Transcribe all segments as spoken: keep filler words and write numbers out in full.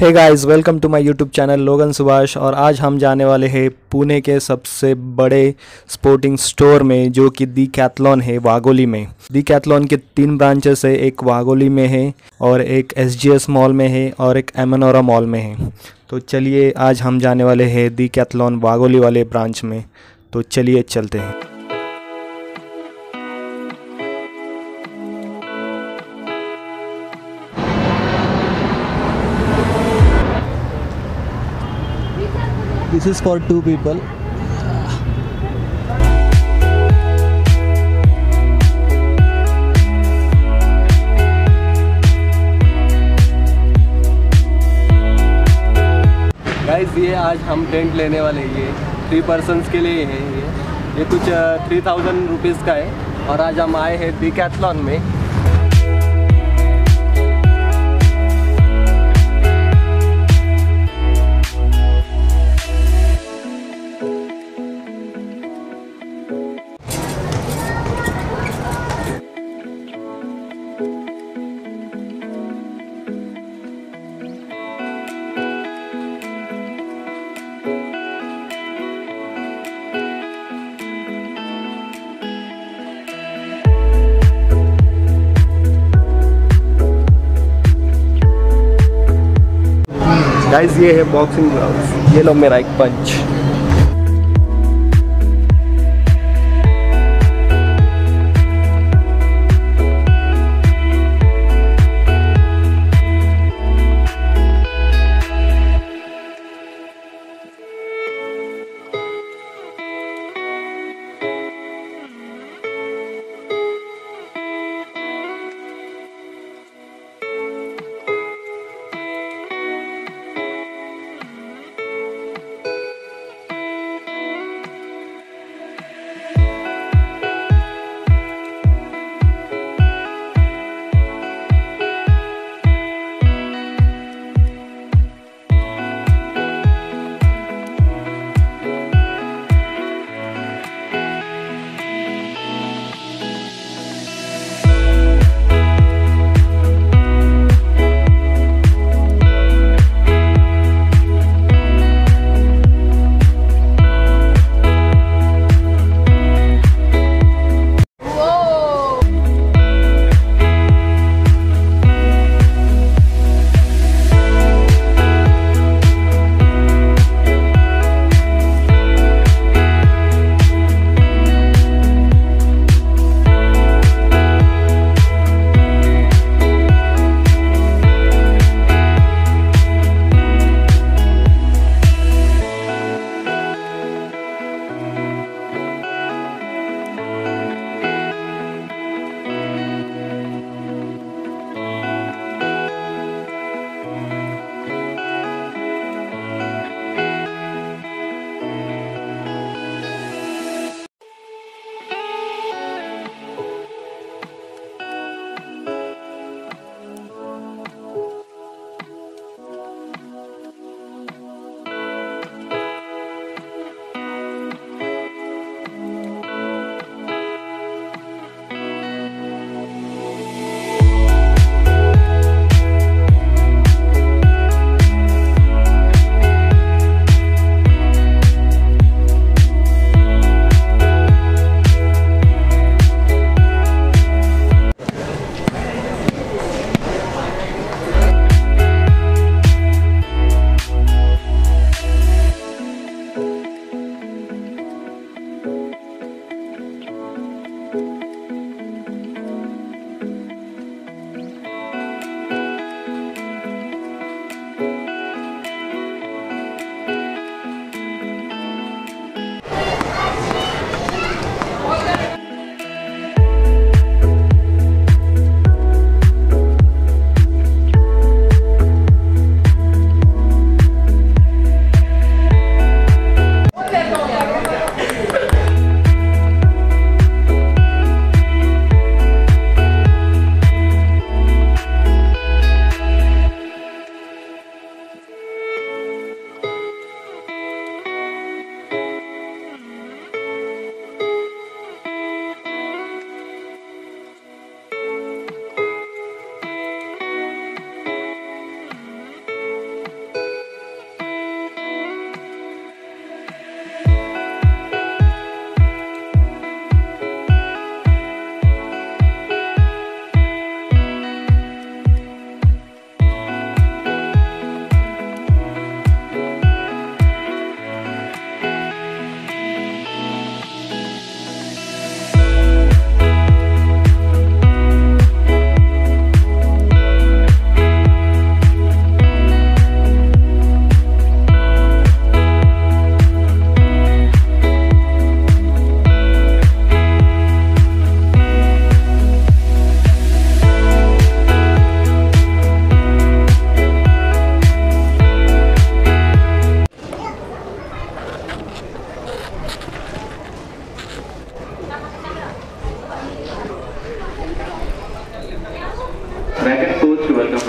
Hey guys, welcome to my YouTube channel Logan Subhash. और आज हम जाने वाले हैं पुणे के सबसे बड़े स्पोर्टिंग स्टोर में, जो कि डिकैथलॉन है वाघोली में। डिकैथलॉन के तीन ब्रांचेस है, एक वाघोली में है और एक एसजीएस मॉल में है और एक एमनोरा मॉल में है। तो चलिए आज हम जाने वाले हैं डिकैथलॉन वाघोली वाले ब्रांच में, तो चलिए चलते हैं। This is for two people. Guys, ये आज हम टेंट लेने वाले हैं। ये थ्री पर्सन्स के लिए है। ये ये कुछ थ्री थाउजेंड रुपीज़ का है। और आज हम आए हैं डिकैथलॉन में। गाइस, ये है बॉक्सिंग ग्लव्स। ये लो मेरा एक पंच।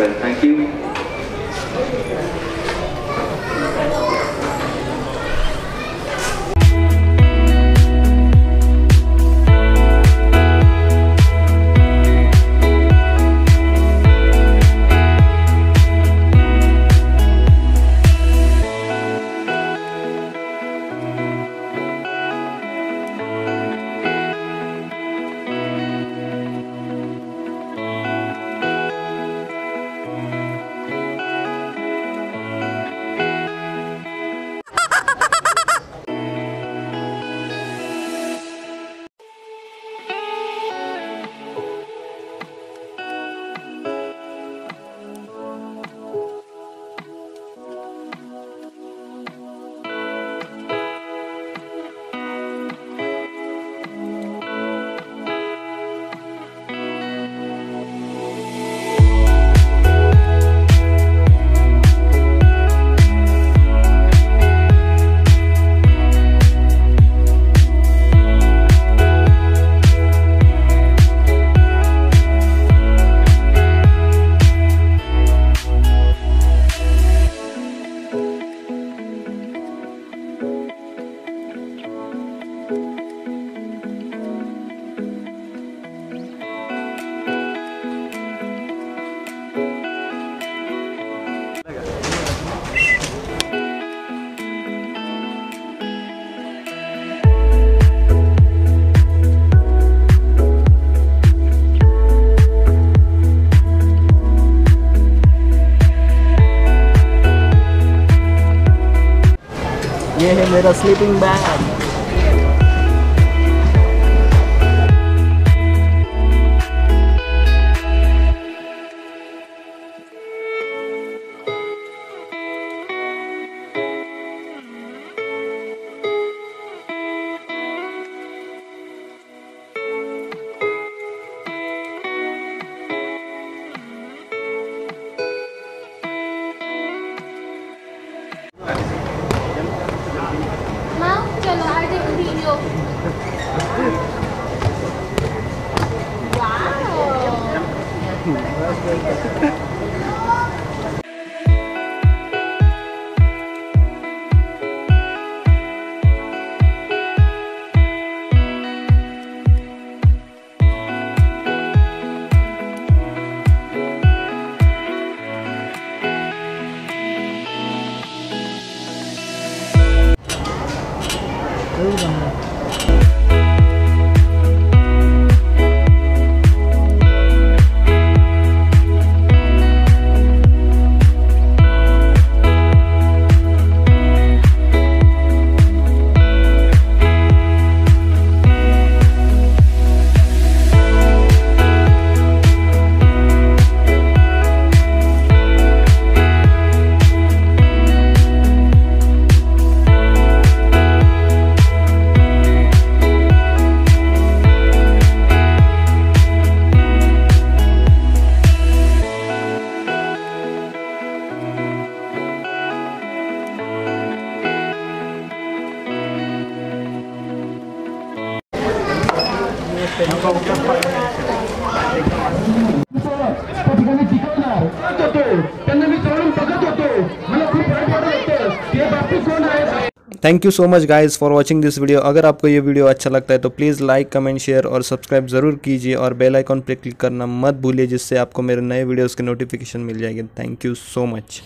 well. Thank you. ये है मेरा sleeping bag. Thank you so much guys for watching this video. अगर आपको ये वीडियो अच्छा लगता है तो प्लीज़ लाइक कमेंट शेयर और सब्सक्राइब ज़रूर कीजिए और बेल आइकॉन पर क्लिक करना मत भूलिए, जिससे आपको मेरे नए वीडियोज़ के नोटिफिकेशन मिल जाएंगे। Thank you so much.